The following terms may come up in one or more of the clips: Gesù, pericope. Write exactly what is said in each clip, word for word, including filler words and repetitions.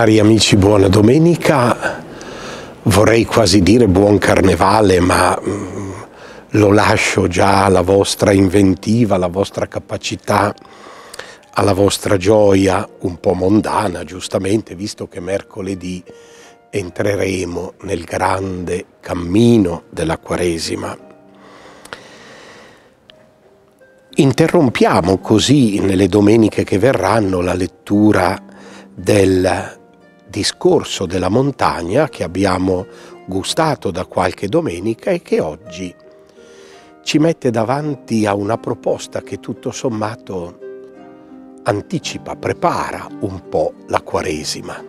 Cari amici, buona domenica, vorrei quasi dire buon carnevale, ma lo lascio già alla vostra inventiva, alla vostra capacità, alla vostra gioia un po' mondana, giustamente, visto che mercoledì entreremo nel grande cammino della Quaresima. Interrompiamo così, nelle domeniche che verranno, la lettura del discorso della montagna che abbiamo gustato da qualche domenica e che oggi ci mette davanti a una proposta che tutto sommato anticipa, prepara un po' la Quaresima.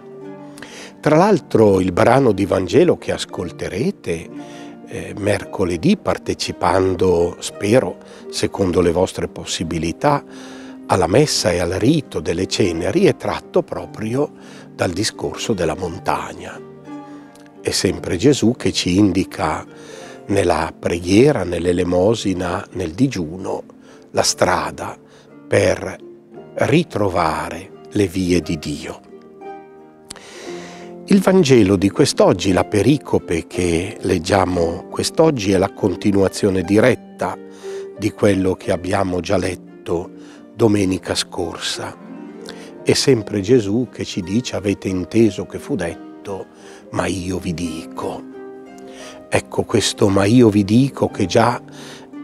Tra l'altro il brano di Vangelo che ascolterete eh, mercoledì, partecipando, spero, secondo le vostre possibilità, alla messa e al rito delle ceneri, è tratto proprio dal discorso della montagna. È sempre Gesù che ci indica nella preghiera, nell'elemosina, nel digiuno, la strada per ritrovare le vie di Dio. Il Vangelo di quest'oggi, la pericope che leggiamo quest'oggi, è la continuazione diretta di quello che abbiamo già letto domenica scorsa. È sempre Gesù che ci dice: avete inteso che fu detto, ma io vi dico. Ecco, questo "ma io vi dico" che già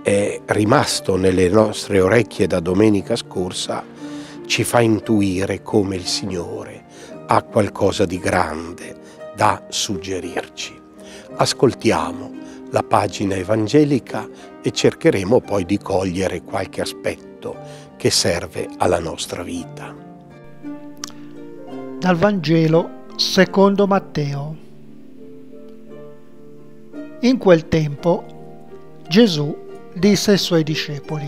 è rimasto nelle nostre orecchie da domenica scorsa ci fa intuire come il Signore ha qualcosa di grande da suggerirci. Ascoltiamo la pagina evangelica e cercheremo poi di cogliere qualche aspetto che serve alla nostra vita. Dal Vangelo secondo Matteo. In quel tempo Gesù disse ai suoi discepoli: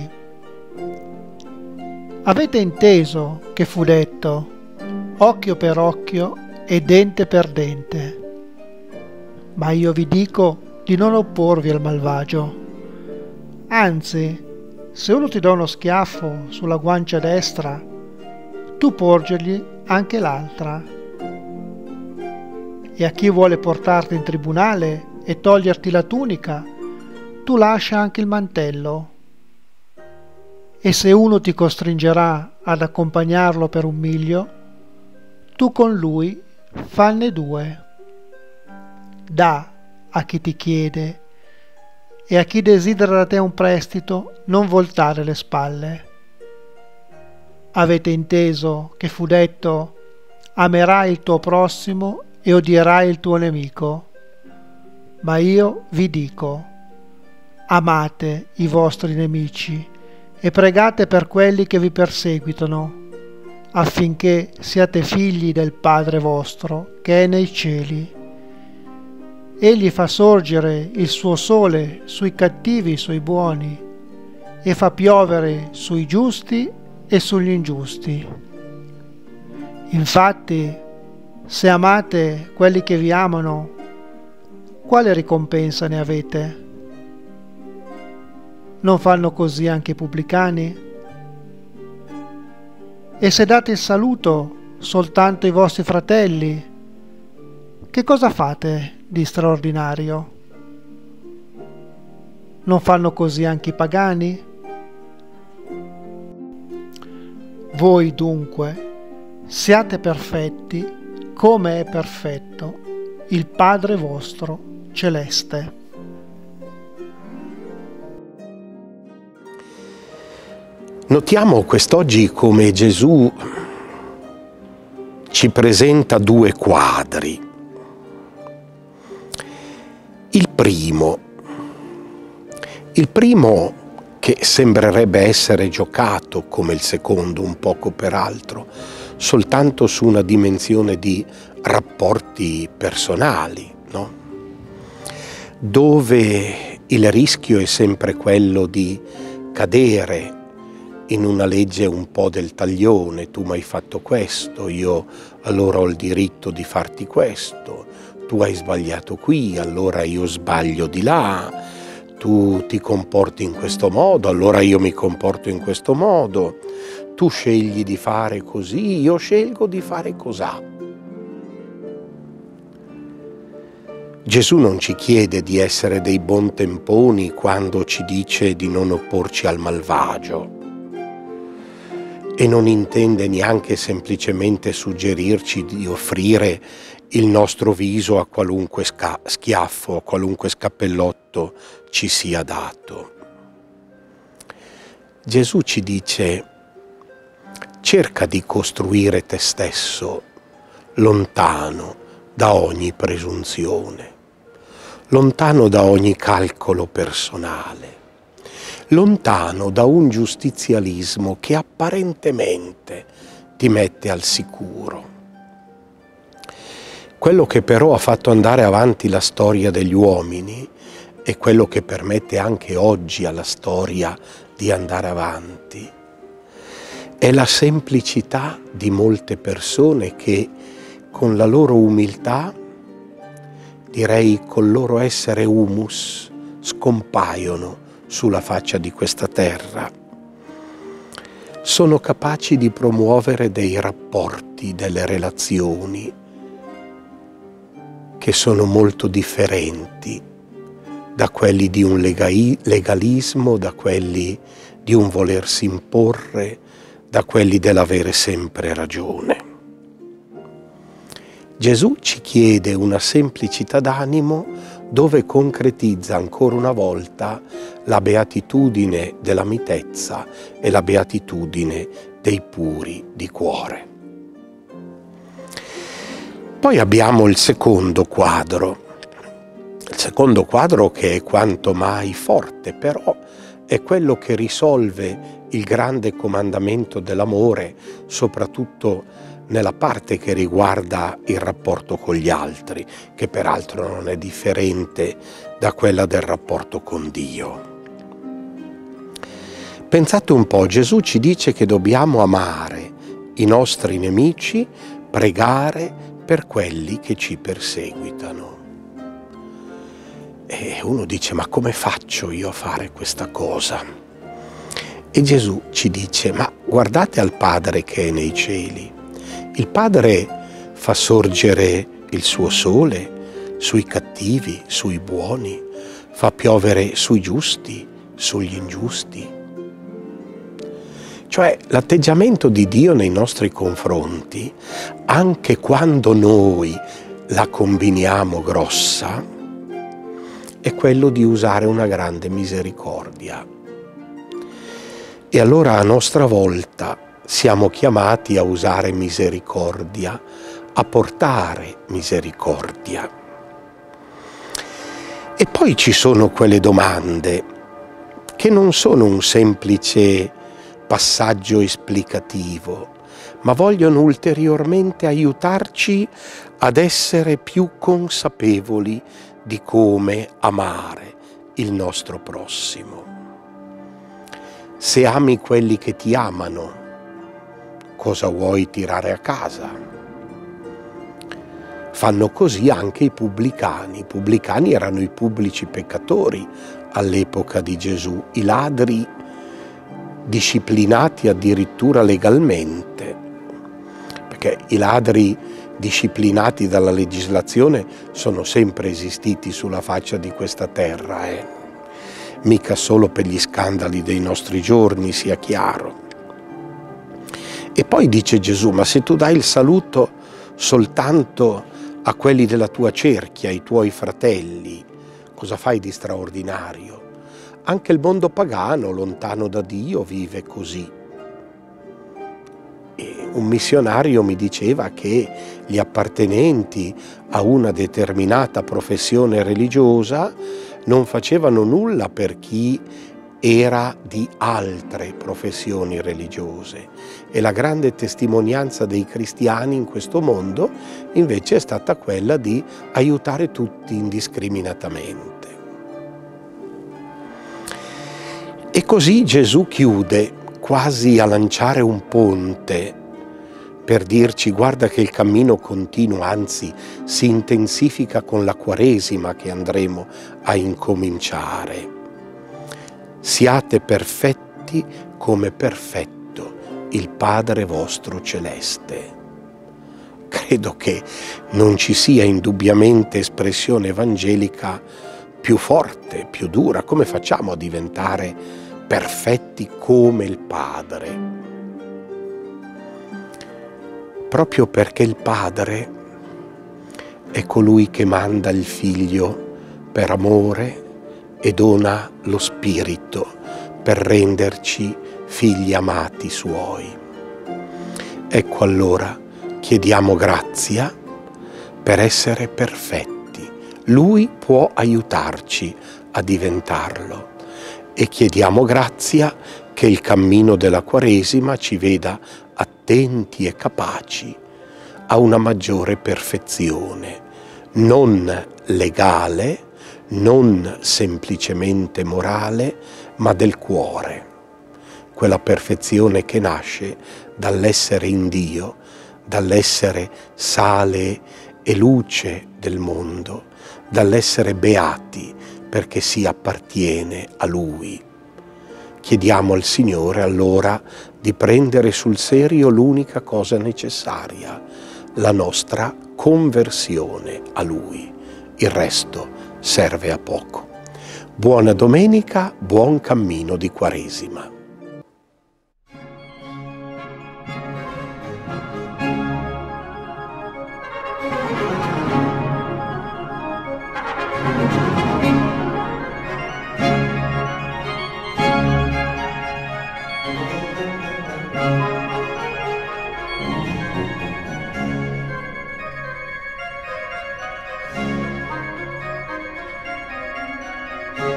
avete inteso che fu detto occhio per occhio e dente per dente, ma io vi dico di non opporvi al malvagio. Anzi, se uno ti dà uno schiaffo sulla guancia destra, tu porgergli anche l'altra. E a chi vuole portarti in tribunale e toglierti la tunica, tu lascia anche il mantello. E se uno ti costringerà ad accompagnarlo per un miglio, tu con lui fanne due. Da a chi ti chiede, e a chi desidera da te un prestito, non voltare le spalle. Avete inteso che fu detto: amerai il tuo prossimo e odierai il tuo nemico. Ma io vi dico: amate i vostri nemici e pregate per quelli che vi perseguitano, affinché siate figli del Padre vostro che è nei cieli. Egli fa sorgere il suo sole sui cattivi e sui buoni, e fa piovere sui giusti e sugli ingiusti. Infatti, se amate quelli che vi amano, quale ricompensa ne avete? Non fanno così anche i pubblicani? E se date il saluto soltanto ai vostri fratelli, che cosa fate di straordinario? Non fanno così anche i pagani? Voi dunque siate perfetti come è perfetto il Padre vostro celeste. Notiamo quest'oggi come Gesù ci presenta due quadri. Il primo, il primo che sembrerebbe essere giocato come il secondo, un poco peraltro, soltanto su una dimensione di rapporti personali, no? Dove il rischio è sempre quello di cadere in una legge un po' del taglione: tu mi hai fatto questo, io allora ho il diritto di farti questo. Tu hai sbagliato qui, allora io sbaglio di là, tu ti comporti in questo modo, allora io mi comporto in questo modo, tu scegli di fare così, io scelgo di fare così. Gesù non ci chiede di essere dei buontemponi quando ci dice di non opporci al malvagio, e non intende neanche semplicemente suggerirci di offrire il nostro viso a qualunque schiaffo, a qualunque scappellotto ci sia dato. Gesù ci dice: cerca di costruire te stesso lontano da ogni presunzione, lontano da ogni calcolo personale, lontano da un giustizialismo che apparentemente ti mette al sicuro. Quello che però ha fatto andare avanti la storia degli uomini e quello che permette anche oggi alla storia di andare avanti è la semplicità di molte persone che con la loro umiltà, direi col loro essere humus, scompaiono sulla faccia di questa terra. Sono capaci di promuovere dei rapporti, delle relazioni che sono molto differenti da quelli di un legalismo, da quelli di un volersi imporre, da quelli dell'avere sempre ragione. Gesù ci chiede una semplicità d'animo dove concretizza ancora una volta la beatitudine della mitezza e la beatitudine dei puri di cuore. Poi abbiamo il secondo quadro, il secondo quadro che è quanto mai forte, però è quello che risolve il grande comandamento dell'amore, soprattutto nella parte che riguarda il rapporto con gli altri, che peraltro non è differente da quella del rapporto con Dio. Pensate un po', Gesù ci dice che dobbiamo amare i nostri nemici, pregare per quelli che ci perseguitano. E uno dice: ma come faccio io a fare questa cosa? E Gesù ci dice: ma guardate al Padre che è nei cieli. Il Padre fa sorgere il suo sole sui cattivi, sui buoni, fa piovere sui giusti, sugli ingiusti. Cioè l'atteggiamento di Dio nei nostri confronti, anche quando noi la combiniamo grossa, è quello di usare una grande misericordia. E allora a nostra volta siamo chiamati a usare misericordia, a portare misericordia. E poi ci sono quelle domande che non sono un semplice passaggio esplicativo, ma vogliono ulteriormente aiutarci ad essere più consapevoli di come amare il nostro prossimo. Se ami quelli che ti amano, cosa vuoi tirare a casa? Fanno così anche i pubblicani. I pubblicani erano i pubblici peccatori all'epoca di Gesù, i ladri disciplinati addirittura legalmente, perché i ladri disciplinati dalla legislazione sono sempre esistiti sulla faccia di questa terra, eh? Mica solo per gli scandali dei nostri giorni, sia chiaro. E poi dice Gesù: ma se tu dai il saluto soltanto a quelli della tua cerchia, ai tuoi fratelli, cosa fai di straordinario? Anche il mondo pagano, lontano da Dio, vive così. E un missionario mi diceva che gli appartenenti a una determinata professione religiosa non facevano nulla per chi era di altre professioni religiose, e la grande testimonianza dei cristiani in questo mondo invece è stata quella di aiutare tutti indiscriminatamente. E così Gesù chiude quasi a lanciare un ponte per dirci: guarda che il cammino continua, anzi si intensifica con la Quaresima che andremo a incominciare. Siate perfetti come perfetto il Padre vostro celeste. credo che non ci sia indubbiamente espressione evangelica più forte, più dura. Come facciamo a diventare perfetti come il Padre? Proprio perché il Padre è colui che manda il Figlio per amore e dona lo Spirito per renderci figli amati Suoi. Ecco allora, chiediamo grazia per essere perfetti. Lui può aiutarci a diventarlo. E chiediamo grazia che il cammino della Quaresima ci veda attenti e capaci a una maggiore perfezione, non legale, non semplicemente morale, ma del cuore. Quella perfezione che nasce dall'essere in Dio, dall'essere sale e luce del mondo, dall'essere beati perché si appartiene a Lui. Chiediamo al Signore allora di prendere sul serio l'unica cosa necessaria, la nostra conversione a Lui. Il resto serve a poco. Buona domenica, buon cammino di Quaresima.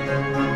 Thank you.